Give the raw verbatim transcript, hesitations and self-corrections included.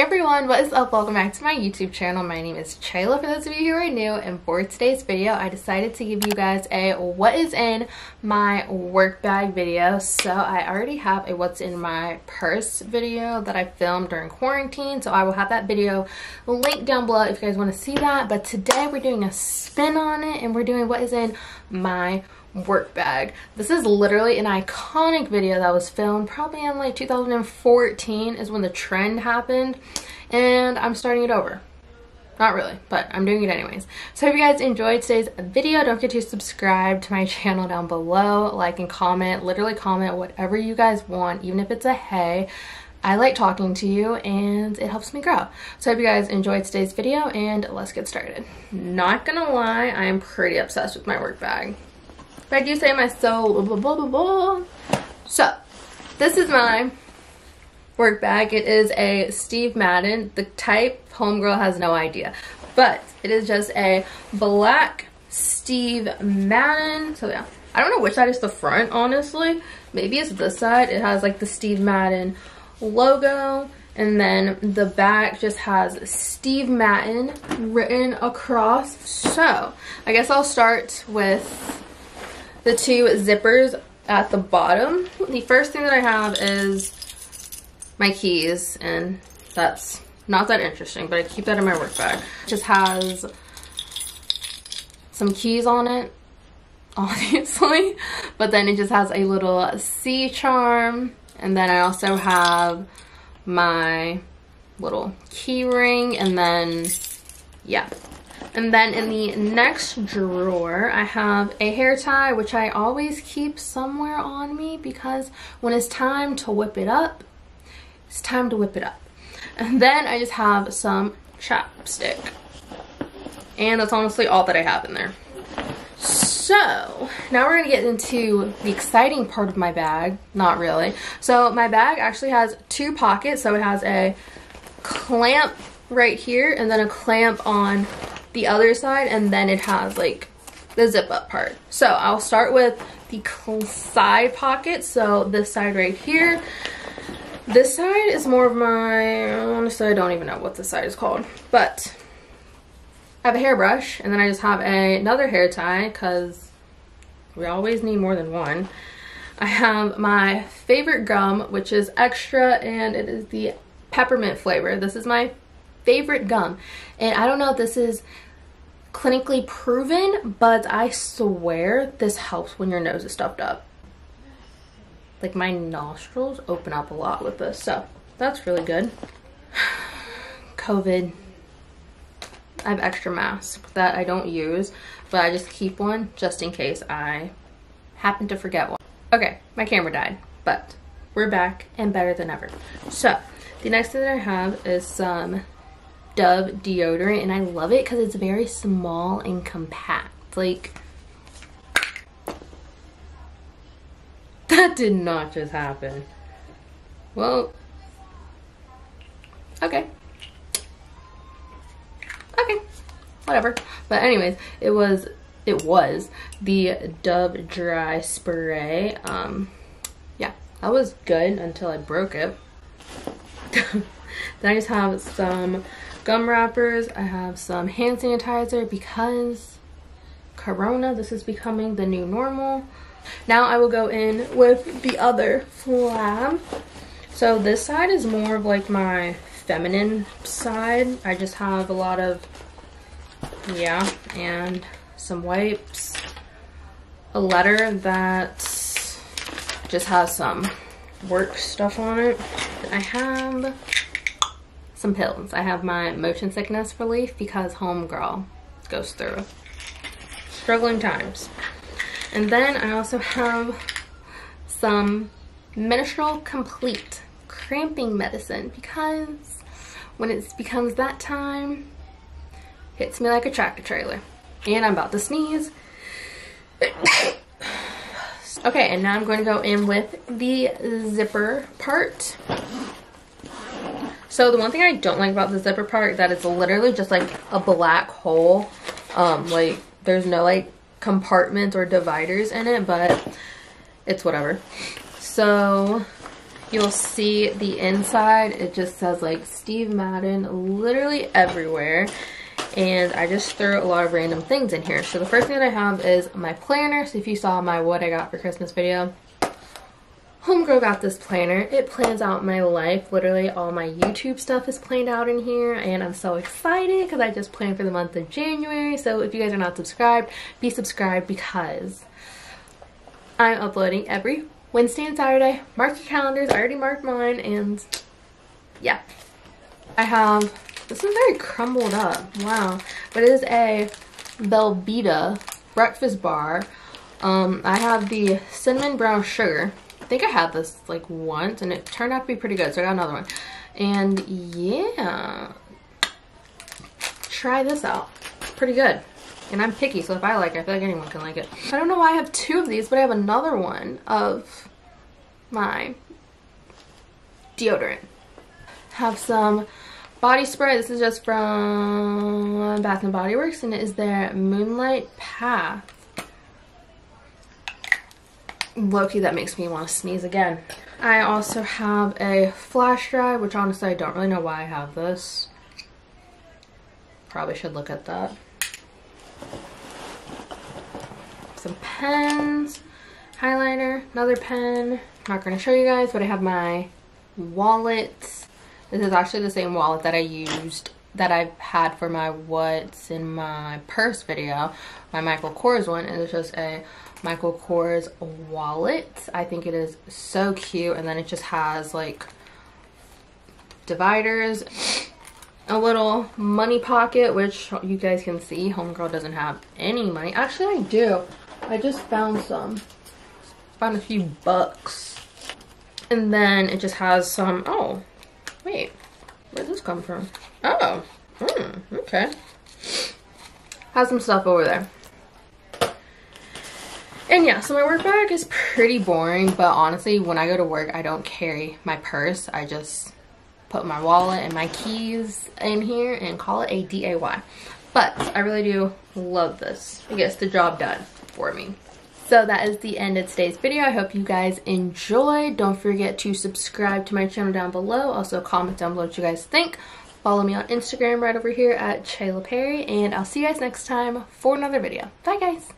Hey everyone, what is up? Welcome back to my YouTube channel. My name is Chala for those of you who are new, and for today's video I decided to give you guys a what is in my work bag video. So I already have a what's in my purse video that I filmed during quarantine, so I will have that video linked down below if you guys want to see that. But today we're doing a spin on it and we're doing what is in my work bag. This is literally an iconic video that was filmed probably in like two thousand fourteen is when the trend happened, and I'm starting it over. Not really, but I'm doing it anyways. So if you guys enjoyed today's video, don't forget to subscribe to my channel down below, like and comment, literally comment whatever you guys want, even if it's a hey. I like talking to you and it helps me grow. So I hope you guys enjoyed today's video and let's get started. Not gonna lie, I am pretty obsessed with my work bag. If I do say my soul, blah, blah, blah, blah. So, this is my work bag. It is a Steve Madden. The type, homegirl has no idea. But it is just a black Steve Madden. So yeah, I don't know which side is the front, honestly. Maybe it's this side. It has like the Steve Madden logo. And then the back just has Steve Madden written across. So, I guess I'll start with the two zippers at the bottom. The first thing that I have is my keys, and that's not that interesting, but I keep that in my work bag. It just has some keys on it, obviously, but then it just has a little sea charm, and then I also have my little key ring, and then, yeah. And then in the next drawer, I have a hair tie, which I always keep somewhere on me because when it's time to whip it up, it's time to whip it up. And then I just have some chapstick. And that's honestly all that I have in there. So now we're gonna get into the exciting part of my bag. Not really. So my bag actually has two pockets. So it has a clamp right here and then a clamp on the other side, and then it has like the zip up part. So I'll start with the side pocket. So this side right here, this side is more of my, honestly I don't even know what this side is called, but I have a hairbrush, and then I just have a, another hair tie because we always need more than one. I have my favorite gum, which is Extra, and it is the peppermint flavor. This is my favorite gum, and I don't know if this is clinically proven, but I swear this helps when your nose is stuffed up. Like my nostrils open up a lot with this, so that's really good. COVID, I have extra masks that I don't use, but I just keep one just in case I happen to forget one. Okay, my camera died, but we're back and better than ever. So the next thing that I have is some Dove deodorant, and I love it because it's very small and compact. Like, that did not just happen. Well, okay, okay, whatever. But anyways, it was it was the Dove dry spray. Um, yeah, that was good until I broke it. Then I just have some gum wrappers. I have some hand sanitizer because Corona, this is becoming the new normal. Now I will go in with the other flab. So this side is more of like my feminine side. I just have a lot of, yeah, and some wipes, a letter that just has some work stuff on it. I have some pills. I have my motion sickness relief because homegirl goes through struggling times. And then I also have some Menstrual Complete cramping medicine because when it becomes that time, hits me like a tractor trailer. And I'm about to sneeze. Okay, and now I'm going to go in with the zipper part. So the one thing I don't like about the zipper part is that it's literally just like a black hole. Um, like there's no like compartments or dividers in it, but it's whatever. So You'll see the inside. It just says like Steve Madden literally everywhere. And I just threw a lot of random things in here. So the first thing that I have is my planner. So if you saw my what I got for Christmas video, homegirl got this planner. It plans out my life. Literally all my YouTube stuff is planned out in here, and I'm so excited because I just planned for the month of January. So if you guys are not subscribed, be subscribed, because I'm uploading every Wednesday and Saturday. Mark your calendars. I already marked mine, and yeah. I have... This is very crumbled up, wow. But it is a Belvita breakfast bar. Um, I have the cinnamon brown sugar. I think I had this like once and it turned out to be pretty good, so I got another one. And yeah, try this out, it's pretty good. And I'm picky, so if I like it, I feel like anyone can like it. I don't know why I have two of these, but I have another one of my deodorant. Have some body spray. This is just from Bath and Body Works, and it is their Moonlight Path. Low-key, that makes me want to sneeze again. I also have a flash drive, which honestly I don't really know why I have this. Probably should look at that. Some pens, highlighter, another pen. I'm not going to show you guys, but I have my wallet. This is actually the same wallet that I used, that I've had for my what's in my purse video, my Michael Kors one. And it's just a Michael Kors wallet. I think it is so cute. And then it just has like dividers, a little money pocket, which you guys can see. Homegirl doesn't have any money. Actually, I do. I just found some. Found a few bucks. And then it just has some, oh. Wait, where did this come from? Oh, mm, okay. Has some stuff over there. And yeah, so my work bag is pretty boring, but honestly, when I go to work, I don't carry my purse. I just put my wallet and my keys in here and call it a D A Y. But I really do love this. It gets the job done for me. So that is the end of today's video. I hope you guys enjoyed. Don't forget to subscribe to my channel down below. Also comment down below what you guys think. Follow me on Instagram right over here at Chala, and I'll see you guys next time for another video. Bye guys.